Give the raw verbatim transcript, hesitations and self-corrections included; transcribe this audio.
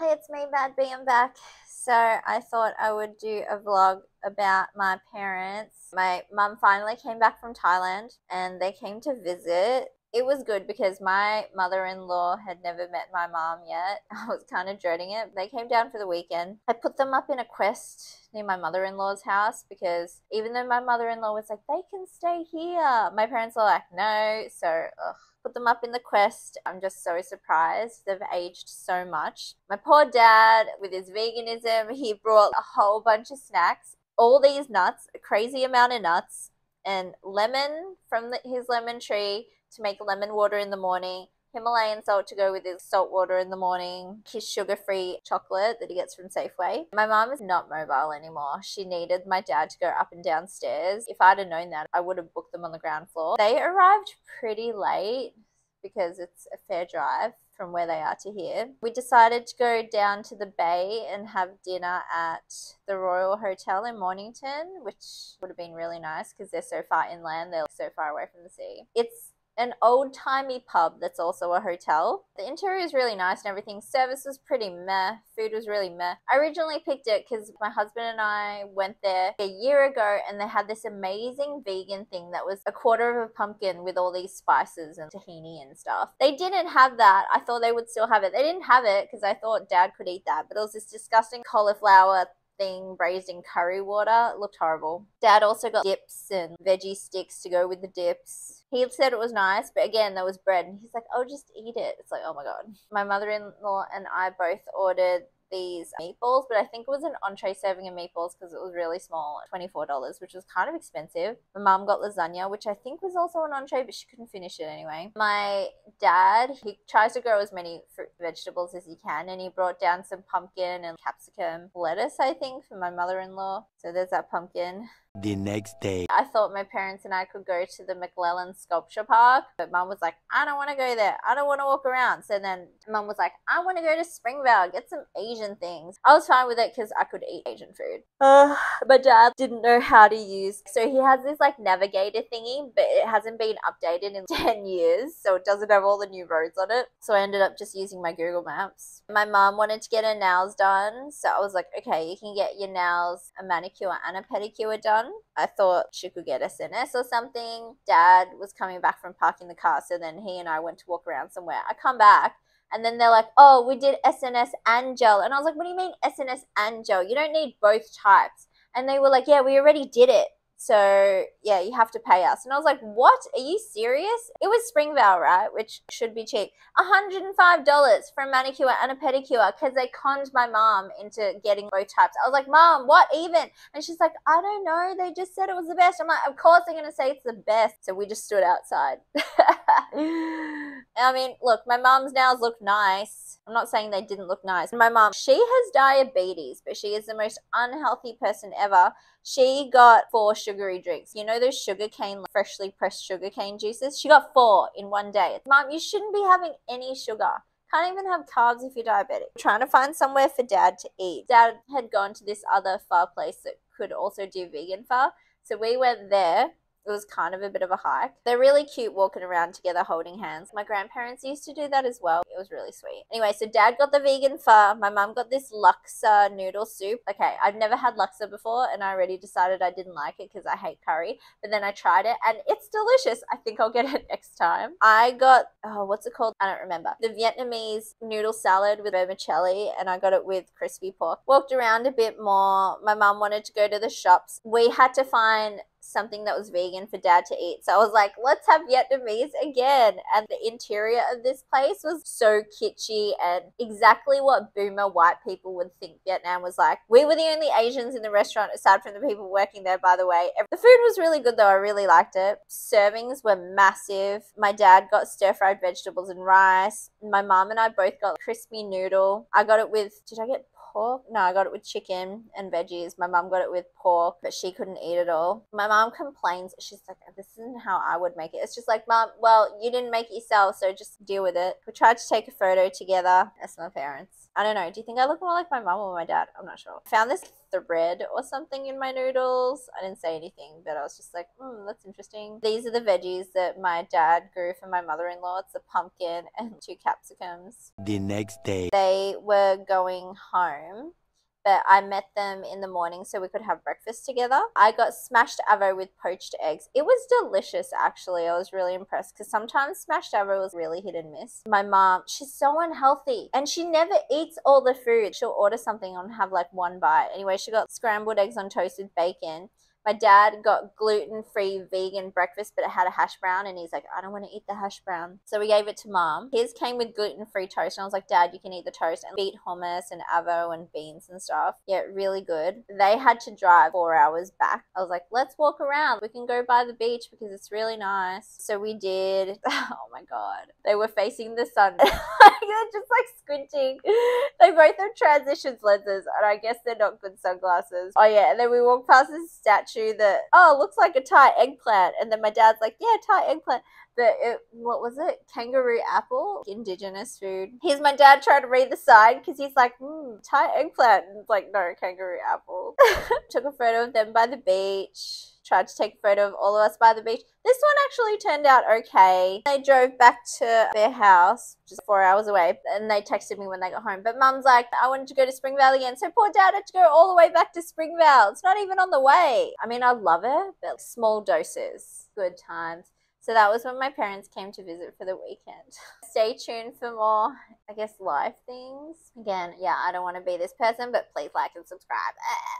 Hey, it's me, Bad B. I'm back. So I thought I would do a vlog about my parents. My mum finally came back from Thailand and they came to visit. It was good because my mother-in-law had never met my mom yet. I was kind of dreading it. They came down for the weekend. I put them up in a quest near my mother-in-law's house because even though my mother-in-law was like, they can stay here, my parents are like, no. So ugh. Put them up in the quest. I'm just so surprised. They've aged so much. My poor dad, with his veganism, he brought a whole bunch of snacks. All these nuts, a crazy amount of nuts, and lemon from the, his lemon tree to make lemon water in the morning. Himalayan salt to go with his salt water in the morning, his sugar-free chocolate that he gets from Safeway. My mom is not mobile anymore. She needed my dad to go up and down stairs. If I'd have known that, I would have booked them on the ground floor. They arrived pretty late because it's a fair drive from where they are to here. We decided to go down to the bay and have dinner at the Royal Hotel in Mornington, which would have been really nice because they're so far inland, they're so far away from the sea. It's an old-timey pub that's also a hotel. The interior is really nice and everything. Service was pretty meh. Food was really meh. I originally picked it because my husband and I went there a year ago and they had this amazing vegan thing that was a quarter of a pumpkin with all these spices and tahini and stuff. They didn't have that. I thought they would still have it. They didn't have it because I thought Dad could eat that, but it was this disgusting cauliflower thing braised in curry water. It looked horrible. Dad also got dips and veggie sticks to go with the dips. He said it was nice, but again, there was bread and he's like, oh, just eat it. It's like, oh my god. My mother-in-law and I both ordered these meatballs, but I think it was an entree serving of meatballs because it was really small, twenty-four dollars, which was kind of expensive. My mom got lasagna, which I think was also an entree, but she couldn't finish it anyway. My dad, he tries to grow as many fruit and vegetables as he can, and he brought down some pumpkin and capsicum lettuce, I think, for my mother-in-law. So there's that pumpkin. The next day, I thought my parents and I could go to the McLellan Sculpture Park, but Mum was like, I don't want to go there. I don't want to walk around. So then Mum was like, I want to go to Springvale, get some Asian things. I was fine with it because I could eat Asian food. Uh, my dad didn't know how to use, so he has this like navigator thingy, but it hasn't been updated in ten years, so it doesn't have all the new roads on it. So I ended up just using my Google Maps. My mum wanted to get her nails done, so I was like, okay, you can get your nails, a manicure and a pedicure done. I thought she could get S N S or something. Dad was coming back from parking the car, so then he and I went to walk around somewhere. I come back and then they're like, oh, we did S N S and gel. And I was like, what do you mean S N S and gel? You don't need both types. And they were like, yeah, we already did it. So yeah, you have to pay us. And I was like, what? Are you serious? It was Springvale, right? Which should be cheap. one hundred and five dollars for a manicure and a pedicure because they conned my mom into getting both types. I was like, Mom, what even? And she's like, I don't know. They just said it was the best. I'm like, of course they're going to say it's the best. So we just stood outside. I mean, look, my mom's nails look nice. I'm not saying they didn't look nice. My mom, she has diabetes, but she is the most unhealthy person ever. She got four sugary drinks. You know those sugarcane, like, freshly pressed sugarcane juices? She got four in one day. Mom, you shouldn't be having any sugar. Can't even have carbs if you're diabetic. Trying to find somewhere for Dad to eat. Dad had gone to this other pho place that could also do vegan pho. So we went there. It was kind of a bit of a hike. They're really cute walking around together holding hands. My grandparents used to do that as well. It was really sweet. Anyway, so Dad got the vegan pho. My mum got this Laksa noodle soup. Okay, I've never had Laksa before and I already decided I didn't like it because I hate curry. But then I tried it and it's delicious. I think I'll get it next time. I got, oh, what's it called? I don't remember. The Vietnamese noodle salad with vermicelli, and I got it with crispy pork. Walked around a bit more. My mum wanted to go to the shops. We had to find something that was vegan for Dad to eat. So I was like, let's have Vietnamese again. And the interior of this place was so kitschy and exactly what boomer white people would think Vietnam was like. We were the only Asians in the restaurant aside from the people working there, by the way. The food was really good though. I really liked it. Servings were massive. My dad got stir-fried vegetables and rice. My mom and I both got crispy noodle. I got it with, did I get pork? No, I got it with chicken and veggies. My mum got it with pork, but she couldn't eat it all. My mum complains. She's like, this isn't how I would make it. It's just like, Mum, well, you didn't make it yourself, so just deal with it. We tried to take a photo together. That's my parents. I don't know. Do you think I look more like my mum or my dad? I'm not sure. I found this thread or something in my noodles. I didn't say anything, but I was just like, hmm, that's interesting. These are the veggies that my dad grew for my mother-in-law. It's a pumpkin and two capsicums. The next day, they were going home, but I met them in the morning so we could have breakfast together. I got smashed avo with poached eggs. It was delicious, actually. I was really impressed because sometimes smashed avo was really hit and miss. My mom, she's so unhealthy and she never eats all the food. She'll order something and have like one bite. Anyway, she got scrambled eggs on toast with bacon. My dad got gluten-free vegan breakfast, but it had a hash brown, and he's like, I don't want to eat the hash brown. So we gave it to Mom. His came with gluten-free toast, and I was like, Dad, you can eat the toast, and beet hummus and avo and beans and stuff. Yeah, really good. They had to drive four hours back. I was like, let's walk around. We can go by the beach because it's really nice. So we did. Oh, my God. They were facing the sun. They're just, like, squinting. They both have transitions lenses, and I guess they're not good sunglasses. Oh, yeah, and then we walked past this statue that, oh, looks like a Thai eggplant, and then my dad's like, yeah, Thai eggplant, but it, what was it, kangaroo apple, indigenous food. Here's my dad trying to read the sign because he's like, mm, Thai eggplant, and it's like, no, kangaroo apple. Took a photo of them by the beach, tried to take a photo of all of us by the beach. This one actually turned out okay. They drove back to their house, which is four hours away, and they texted me when they got home. But Mum's like, I wanted to go to Springvale again. So poor Dad had to go all the way back to Springvale. It's not even on the way. I mean, I love it, but small doses, good times. So that was when my parents came to visit for the weekend. Stay tuned for more, I guess, life things. Again, yeah, I don't want to be this person, but please like and subscribe.